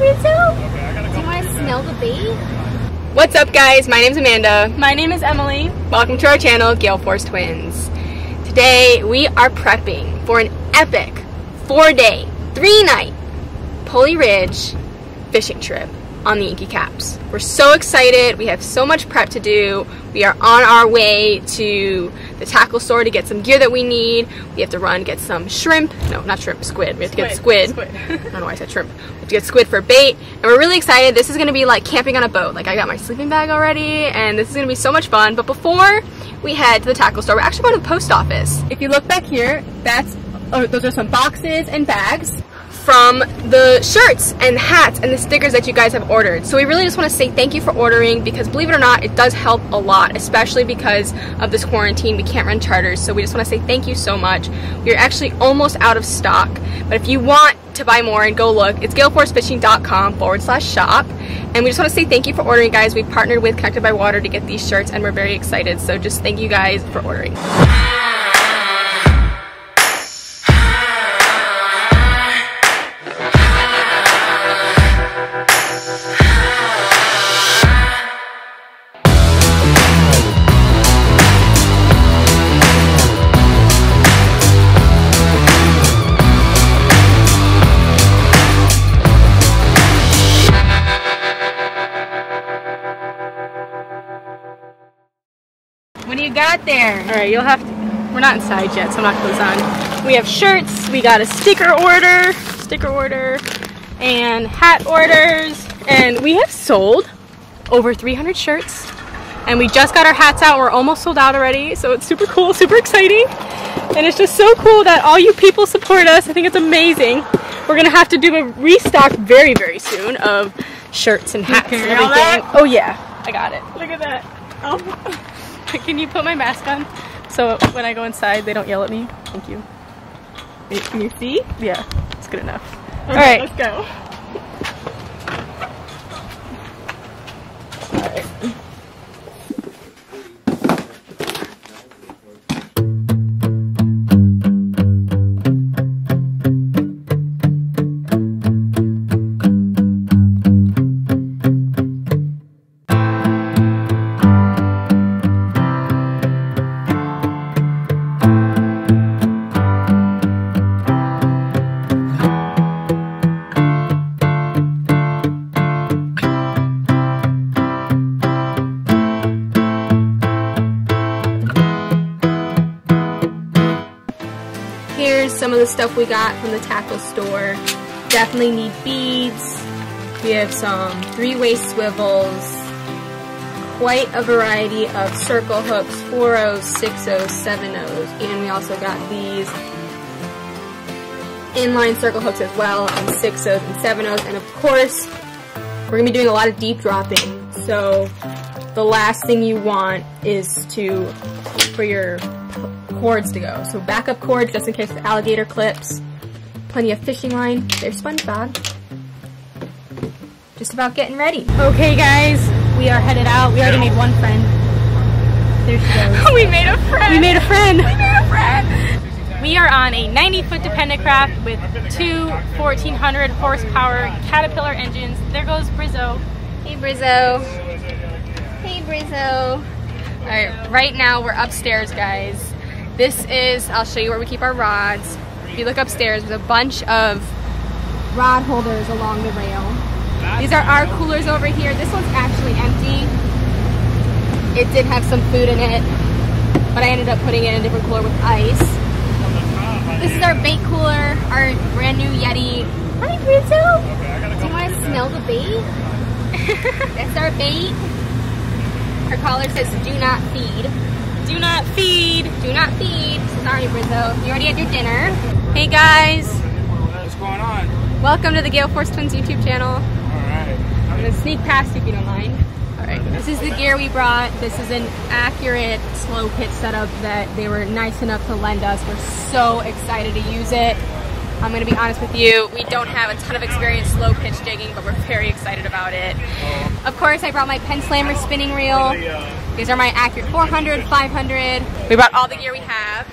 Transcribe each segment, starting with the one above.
Me too. Okay, I gotta go. Do you want to smell the bait? What's up, guys? My name's Amanda. My name is Emily. Welcome to our channel, Gale Force Twins. Today we are prepping for an epic 4-day, 3-night Pulley Ridge fishing trip on the Inky Caps. We're so excited. We have so much prep to do. We are on our way to the tackle store to get some gear that we need. We have to run get some shrimp. No, not shrimp, squid. We have to get squid. I don't know why I said shrimp. We have to get squid for bait. And we're really excited. This is going to be like camping on a boat. Like, I got my sleeping bag already, and this is going to be so much fun. But before we head to the tackle store, we're actually going to the post office. If you look back here, those are some boxes and bags from the shirts and hats and the stickers that you guys have ordered. So we really just want to say thank you for ordering, because believe it or not, it does help a lot, especially because of this quarantine. We can't run charters, so we just want to say thank you so much. We're actually almost out of stock, but if you want to buy more and go look, it's galeforcefishing.com/shop. And we just want to say thank you for ordering, guys. We partnered with Connected by Water to get these shirts, and we're very excited. So just thank you guys for ordering. There. All right, you'll have to, we're not inside yet, so I'm not clothes on. We have shirts, we got a sticker order, and hat orders, and we have sold over 300 shirts, and we just got our hats out. We're almost sold out already, so it's super cool, super exciting, and it's just so cool that all you people support us. I think it's amazing. We're going to have to do a restock very, very soon of shirts and hats and everything. Oh yeah, I got it. Look at that. Oh. Can you put my mask on so when I go inside they don't yell at me? Thank you. Wait, can you see? Yeah, it's good enough. Okay, all right, let's go. All right. Some of the stuff we got from the tackle store. Definitely need beads. We have some three-way swivels, quite a variety of circle hooks, 4-0s, 6-0s, 7-0s, and we also got these inline circle hooks as well, and 6-0s and 7-0s, and of course, we're going to be doing a lot of deep dropping, so the last thing you want is for your cords to go. So backup cords just in case of alligator clips. Plenty of fishing line. There's SpongeBob. Just about getting ready. Okay guys, we are headed out. We already made one friend. There she goes. We made a friend. We made a friend. We made a friend. We are on a 90-foot Dependacraft with two 1400 horsepower Caterpillar engines. There goes Brizzo. Hey Brizzo. Hey Brizzo. All right, right now we're upstairs, guys. This is, I'll show you where we keep our rods. If you look upstairs, there's a bunch of rod holders along the rail. These are our coolers over here. This one's actually empty. It did have some food in it, but I ended up putting it in a different cooler with ice. This is our bait cooler, our brand new Yeti. Hi, Brizzo. Do you want to smell the bait? That's our bait. Our collar says, do not feed. Do not feed. Do not feed. Sorry, Brizzo. You already had your dinner. Hey, guys. What's going on? Welcome to the Gale Force Twins YouTube channel. All right. I'm going to sneak past if you don't mind. All right. This is the gear we brought. This is an accurate slow pitch setup that they were nice enough to lend us. We're so excited to use it. I'm going to be honest with you. We don't have a ton of experience slow pitch jigging, but we're very excited about it. Of course, I brought my Penn Slammer spinning reel. These are my Acura 400, 500. We brought all the gear we have.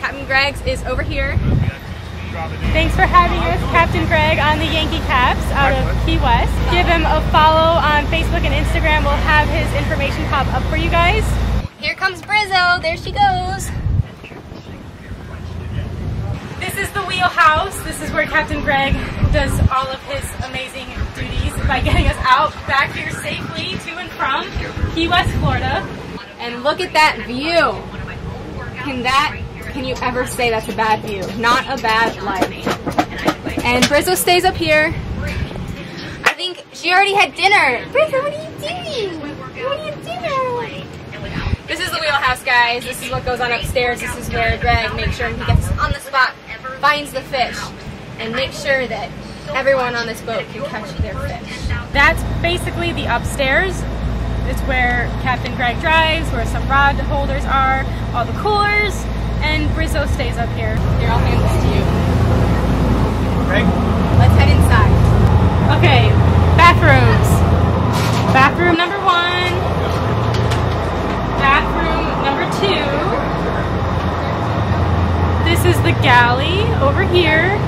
Captain Greg's is over here. Thanks for having us, Captain Greg, on the Yankee Caps out of Key West. Give him a follow on Facebook and Instagram. We'll have his information pop up for you guys. Here comes Brizzo. There she goes. This is the wheelhouse. This is where Captain Greg does all of his amazing duties by getting us out back here safely to and from Key West, Florida. And look at that view. Can you ever say that's a bad view? Not a bad life. And Brizzo stays up here. I think she already had dinner. Brizzo, what are you doing? What are you doing? This is the wheelhouse, guys. This is what goes on upstairs. This is where Greg makes sure he gets on the spot, finds the fish, and makes sure that everyone on this boat can catch their fish. That's basically the upstairs. It's where Captain Greg drives, where some rod holders are, all the coolers, and Brizzo stays up here. Here, I'll hand this to you. Greg? Let's head inside. Okay, bathrooms. Bathroom number 1. Bathroom number 2. This is the galley over here,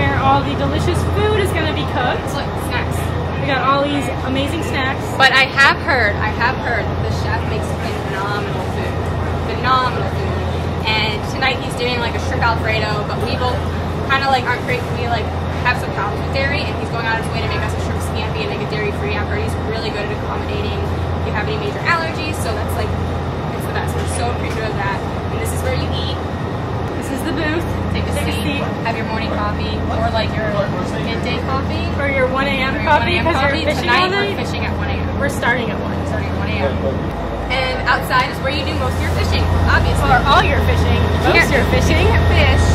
where all the delicious food is gonna be cooked. Look, snacks. We got all these amazing snacks. But I have heard that the chef makes phenomenal food. Phenomenal food. And tonight he's doing like a shrimp Alfredo, but we both kind of like aren't crazy. We like have some problems with dairy, and he's going out of his way to make us a shrimp scampi and make it dairy-free. I've heard he's really good at accommodating if you have any major allergies, so that's like, it's the best. We're so appreciative of that. And this is where you eat. This is the booth. Take a seat. Have your morning coffee, or like your midday coffee. Or your 1 a.m. coffee, because you're fishing all night. Tonight we're fishing at 1 a.m. We're starting at 1. Starting at 1 a.m. And outside is where you do most of your fishing, obviously. Or all your fishing. Most of your fishing. You can't fish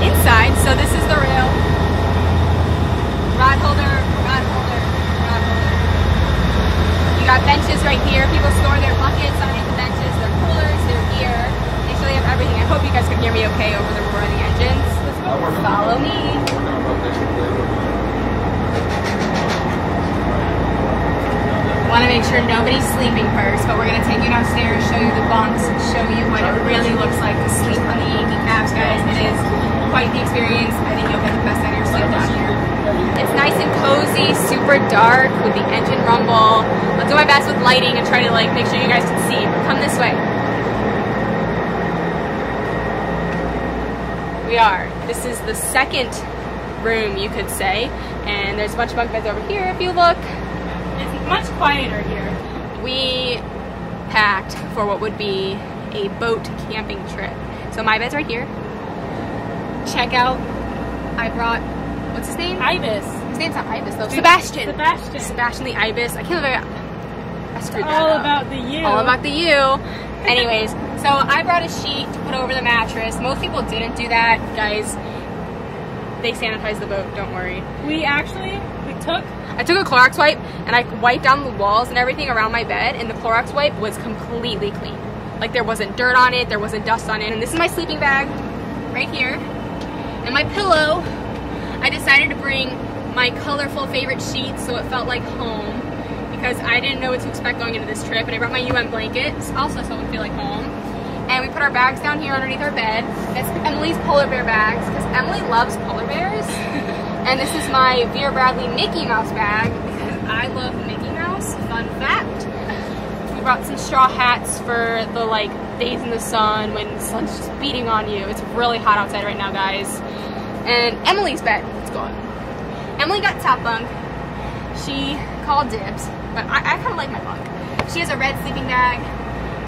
inside, so this is the rail. Rod holder, rod holder, rod holder. You got benches right here. People store their buckets underneath the benches, their coolers, their gear. They really have everything. I hope you guys can hear me okay over the roar of the engines. Let's go. Follow me. Want to make sure nobody's sleeping first, but we're going to take you downstairs, show you the bunks, show you what it really looks like to sleep on the Yankee Caps, guys. It is quite the experience. I think you'll get the best night of your sleep down here. It's nice and cozy, super dark with the engine rumble. I'll do my best with lighting and try to like make sure you guys can see, but come this way. We are. This is the second room, you could say, and there's a bunch of bunk beds over here if you look. It's much quieter here. We packed for what would be a boat camping trip. So my bed's right here. Check out, I brought, what's his name? Ibis. His name's not Ibis though, Sebastian. Sebastian. Sebastian the Ibis. I can't remember, I screwed that up. All about the U. All about the U. Anyways, so I brought a sheet to put over the mattress. Most people didn't do that, guys. They sanitized the boat, don't worry. We actually, I took a Clorox wipe and I wiped down the walls and everything around my bed, and the Clorox wipe was completely clean. Like there wasn't dirt on it, there wasn't dust on it. And this is my sleeping bag right here. And my pillow, I decided to bring my colorful favorite sheets so it felt like home, because I didn't know what to expect going into this trip. And I brought my UM blankets also so it would feel like home. And we put our bags down here underneath our bed. That's Emily's polar bear bags, because Emily loves polar bears. And this is my Vera Bradley Mickey Mouse bag, because I love Mickey Mouse, fun fact. We brought some straw hats for the like days in the sun when the sun's just beating on you. It's really hot outside right now, guys. And Emily's bed, it's gone. Emily got top bunk, she called dibs, but I kind of like my bunk. She has a red sleeping bag,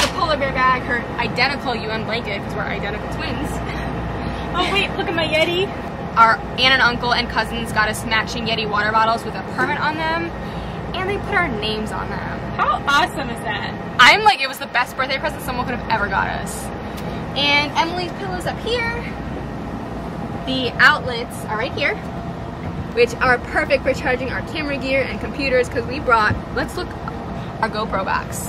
the polar bear bag, her identical UN blanket, because we're identical twins. Oh wait, look at my Yeti. Our aunt and uncle and cousins got us matching Yeti water bottles with a permit on them, and they put our names on them. How awesome is that? I'm like, it was the best birthday present someone could have ever got us. And Emily's pillow's up here. The outlets are right here, which are perfect for charging our camera gear and computers, because we brought, let's look, our GoPro box.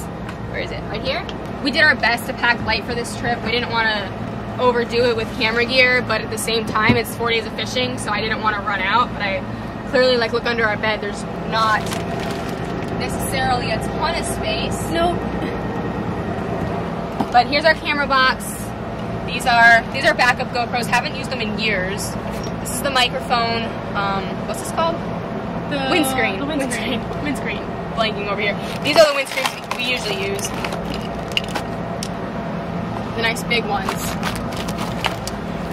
Where is it? Right here? We did our best to pack light for this trip. We didn't want to overdo it with camera gear, but at the same time it's 4 days of fishing, so I didn't want to run out. But I clearly like look under our bed, there's not necessarily a ton of space. Nope. But here's our camera box. These are backup GoPros, haven't used them in years. This is the microphone. What's this called? The windscreen. The windscreen. Windscreen. Blanking over here. These are the windscreens we usually use. The nice big ones.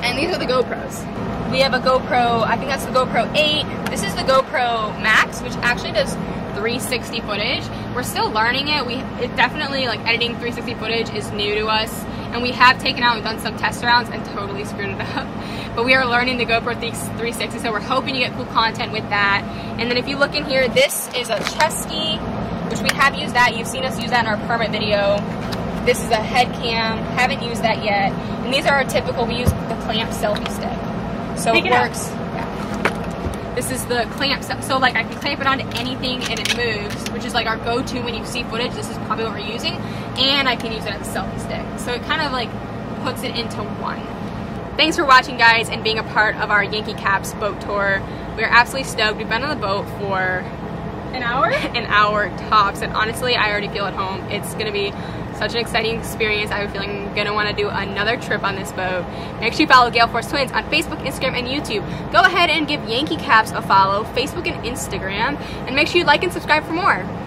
And these are the GoPros. We have a GoPro, I think that's the GoPro 8. This is the GoPro Max, which actually does 360 footage. We're still learning it. It definitely, like, editing 360 footage is new to us. And we have taken out and done some test rounds and totally screwed it up. But we are learning the GoPro 360, so we're hoping to get cool content with that. And then if you look in here, this is a chest ski, which we have used that. You've seen us use that in our permit video. This is a head cam. Haven't used that yet. And these are our typical, we use the clamp selfie stick. So it works. Yeah. This is the clamp, so like I can clamp it onto anything and it moves, which is like our go-to when you see footage. This is probably what we're using. And I can use it as a selfie stick. So it kind of like puts it into one. Thanks for watching, guys, and being a part of our Yankee Caps boat tour. We are absolutely stoked. We've been on the boat for an hour? An hour tops. And honestly, I already feel at home. It's going to be such an exciting experience. I feel like I'm going to want to do another trip on this boat. Make sure you follow Gale Force Twins on Facebook, Instagram, and YouTube. Go ahead and give Yankee Caps a follow, Facebook and Instagram, and make sure you like and subscribe for more.